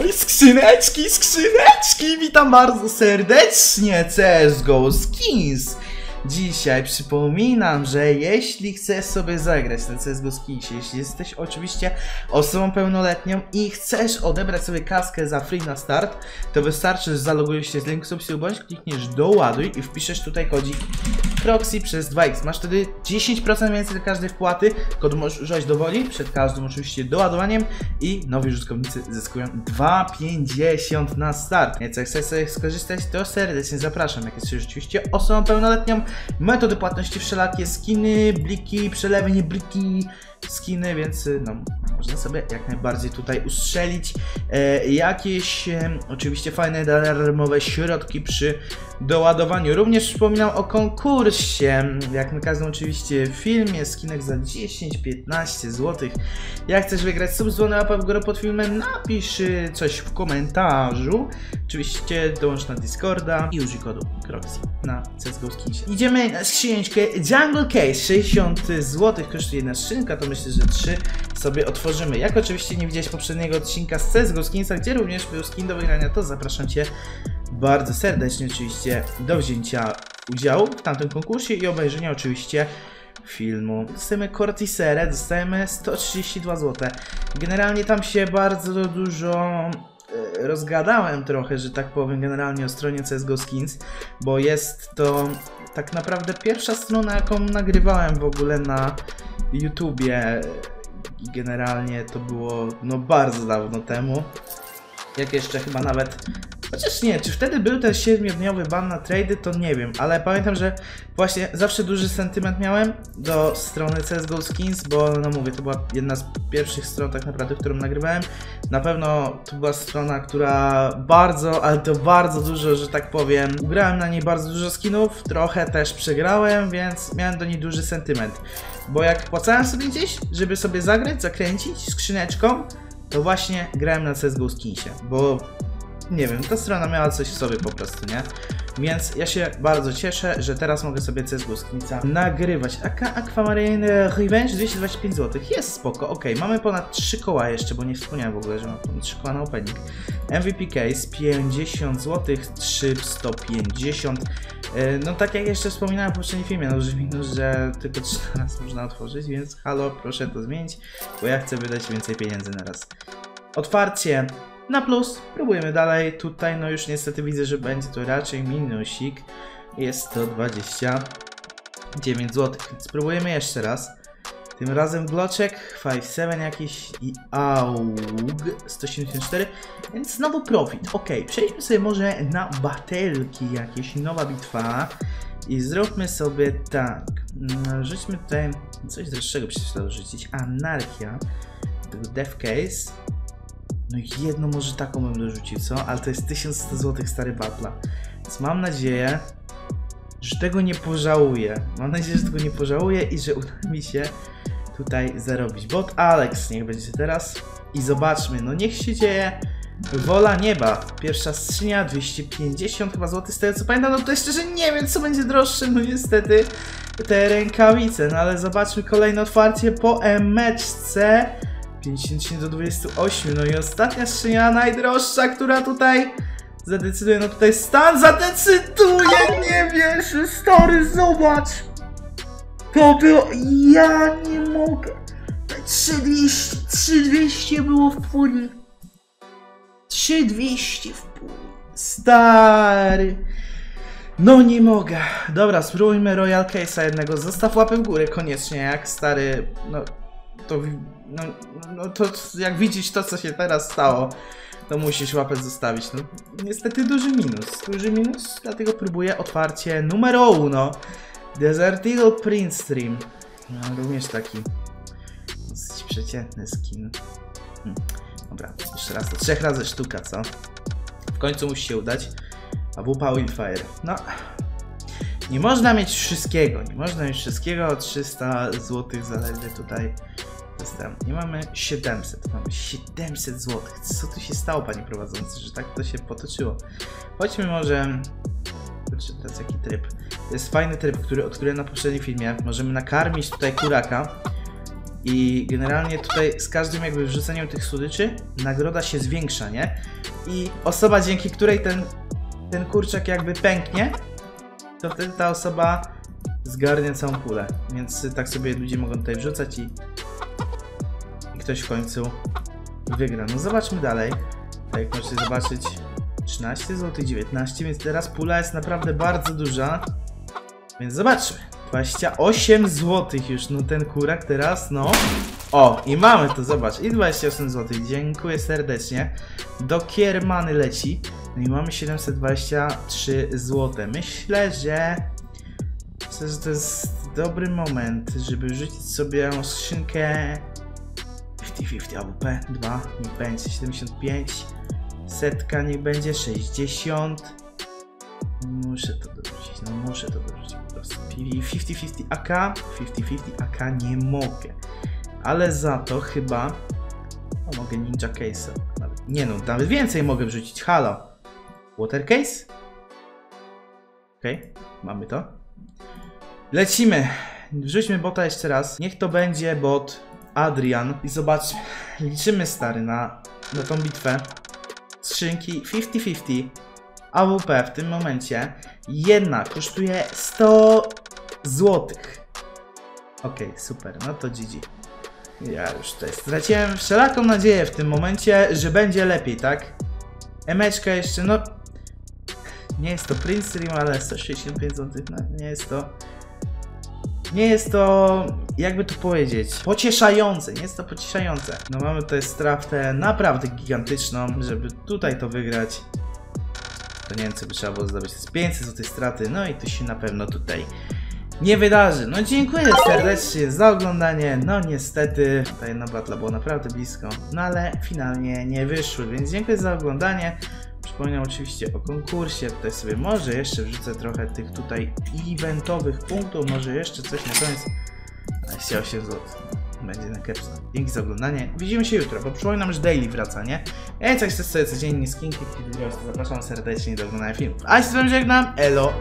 Oj, skrzyneczki, skrzyneczki! Witam bardzo serdecznie, CSGO Skins! Dzisiaj przypominam, że jeśli chcesz sobie zagrać na CSGO Skinsie, jeśli jesteś oczywiście osobą pełnoletnią i chcesz odebrać sobie kaskę za free na start, to wystarczy, że zalogujesz się z linku subskrypcji bądź klikniesz doładuj i wpiszesz tutaj kodzik Kroxxi przez 2x. Masz wtedy 10% więcej do każdej wpłaty, kod możesz używać dowoli, przed każdym oczywiście doładowaniem i nowi użytkownicy zyskują 2,50 na start. Więc jak chcesz sobie skorzystać, to serdecznie zapraszam. Jak jesteś rzeczywiście osobą pełnoletnią, metody płatności wszelakie, skiny, bliki, przelewy, nie bliki, skiny, więc no, można sobie jak najbardziej tutaj ustrzelić jakieś oczywiście fajne darmowe środki przy doładowaniu. Również przypominam o konkursie, jak na każdym oczywiście filmie, skinek za 10-15 zł. Jak chcesz wygrać, sub, dzwony, łapa w górę pod filmem, napisz coś w komentarzu. Oczywiście dołącz na Discorda i użyj kodu Kroxxi na CSGO Skinsie. Idziemy na skrzyneczkę Jungle Case, 60 zł kosztuje jedna skrzynka, to myślę, że 3 sobie otworzymy. Jak oczywiście nie widziałeś poprzedniego odcinka z CSGO Skinsa, gdzie również był skin do wygrania, to zapraszam Cię bardzo serdecznie oczywiście do wzięcia udziału w tamtym konkursie i obejrzenia oczywiście filmu. Dostajemy Cortisere, dostajemy 132 zł. Generalnie tam się bardzo dużo rozgadałem trochę, że tak powiem, generalnie o stronie CSGO Skins, bo jest to tak naprawdę pierwsza strona, jaką nagrywałem w ogóle na YouTubie i generalnie to było no bardzo dawno temu, jak jeszcze chyba nawet, chociaż nie, czy wtedy był ten 7-dniowy ban na trady, to nie wiem, ale pamiętam, że właśnie zawsze duży sentyment miałem do strony CSGO Skins, bo no mówię, to była jedna z pierwszych stron tak naprawdę, którą nagrywałem. Na pewno to była strona, która bardzo, ale to bardzo dużo, że tak powiem, ugrałem na niej bardzo dużo skinów, trochę też przegrałem, więc miałem do niej duży sentyment. Bo jak płacałem sobie gdzieś, żeby sobie zagrać, zakręcić skrzyneczką, to właśnie grałem na CSGO Skinsie, bo nie wiem, ta strona miała coś w sobie po prostu, nie? Więc ja się bardzo cieszę, że teraz mogę sobie CSGO Skinsa nagrywać. Aquamarine Revenge 225 zł. Jest spoko, ok. Mamy ponad 3 koła jeszcze, bo nie wspomniałem w ogóle, że mam ponad 3 koła na opening. MVP Case 50 zł, 350. No tak jak jeszcze wspominałem w poprzednim filmie, no już minus, że tylko 3 na raz można otworzyć, więc halo, proszę to zmienić, bo ja chcę wydać więcej pieniędzy na raz. Otwarcie na plus, próbujemy dalej, tutaj no już niestety widzę, że będzie to raczej minusik, jest to 29 zł, więc spróbujemy jeszcze raz, tym razem Gloczek, 5-7 jakiś i AUG 174, więc znowu profit, ok, przejdźmy sobie może na batelki jakieś, nowa bitwa i zróbmy sobie tak, rzućmy tutaj coś droższego, przecież trzeba rzucić, Anarchia, Death Case. No i jedno może taką bym dorzucił, co? Ale to jest 1100 zł stary batla. Więc mam nadzieję, że tego nie pożałuję. Mam nadzieję, że tego nie pożałuję i że uda mi się tutaj zarobić. Bot Alex niech będzie teraz. I zobaczmy, no niech się dzieje. Wola nieba. Pierwsza skrzynia, 250 chyba zł z tego co pamiętam. No to szczerze nie wiem co będzie droższe, no niestety te rękawice. No ale zobaczmy kolejne otwarcie po emeczce. 53 do 28, no i ostatnia skrzynia najdroższa, która tutaj zadecyduje, no tutaj stan zadecyduje, nie wierzę, stary, zobacz! To było, ja nie mogę, 3200 było w puli, 3200 w puli, stary! No nie mogę. Dobra, spróbujmy Royal Case'a jednego, zostaw łapę w górę koniecznie, jak stary, no to... No to jak widzisz to co się teraz stało, to musisz łapę zostawić, no niestety duży minus, dlatego próbuję otwarcie numero 1, Desert Eagle Print Stream, no również taki dosyć przeciętny skin, dobra, jeszcze raz, to 3 razy sztuka, co? W końcu musi się udać, a wupa Winfire, no. Nie można mieć wszystkiego, nie można mieć wszystkiego, 300 zł zaledwie tutaj. Nie mamy 700, mamy 700 zł. Co tu się stało, panie prowadzący, że tak to się potoczyło? Chodźmy może... Teraz jaki tryb? To jest fajny tryb, który odkryłem na poprzednim filmie. Możemy nakarmić tutaj kuraka. I generalnie tutaj z każdym jakby wrzuceniem tych słodyczy nagroda się zwiększa, nie? I osoba, dzięki której ten kurczak jakby pęknie, to wtedy ta osoba zgarnie całą pulę. Więc tak sobie ludzie mogą tutaj wrzucać i ktoś w końcu wygra. No zobaczmy dalej. Tak jak możecie zobaczyć, 13 zł, 19, więc teraz pula jest naprawdę bardzo duża. Więc zobaczmy. 28 zł już, no ten kurak teraz, no. O, i mamy to, zobacz, i 28 zł, dziękuję serdecznie. Do Kiermany leci, no i mamy 723 zł. Myślę, że to jest dobry moment, żeby rzucić sobie skrzynkę 50-50 AWP, 2, niech będzie 75, setka niech będzie 60. Muszę to dorzucić, no muszę to dorzucić po prostu. 50-50 AK, 50-50 AK nie mogę. Ale za to chyba no, mogę Ninja Case'a. Nie no, nawet więcej mogę wrzucić, halo. Water Case? Okej, okay, mamy to. Lecimy, wrzućmy bota jeszcze raz. Niech to będzie bot Adrian. I zobaczmy, liczymy stary na tą bitwę. Skrzynki 50-50. AWP w tym momencie jedna kosztuje 100 zł. Okej, okay, super, no to GG. Ja już tutaj straciłem wszelaką nadzieję w tym momencie, że będzie lepiej, tak? Emeczka jeszcze, no... Nie jest to Prince Stream, ale 165 zł, no, nie jest to... Nie jest to, jakby to powiedzieć, pocieszające, nie jest to pocieszające. No mamy tutaj stratę naprawdę gigantyczną, żeby tutaj to wygrać. To nie wiem, co by trzeba było zdobyć z 500 zł straty, no i to się na pewno tutaj nie wydarzy. No dziękuję serdecznie za oglądanie, no niestety ta jedna batla była naprawdę blisko, no ale finalnie nie wyszły, więc dziękuję za oglądanie. Przypominam oczywiście o konkursie, tutaj sobie może jeszcze wrzucę trochę tych tutaj eventowych punktów, może jeszcze coś na koniec, 28 zł. Będzie na kepsa. Dzięki za oglądanie. Widzimy się jutro, bo przypominam, że daily wraca, nie? Ja i tak chcę sobie codziennie skinki, zapraszam serdecznie do oglądania filmu. A się z wami żegnam, elo!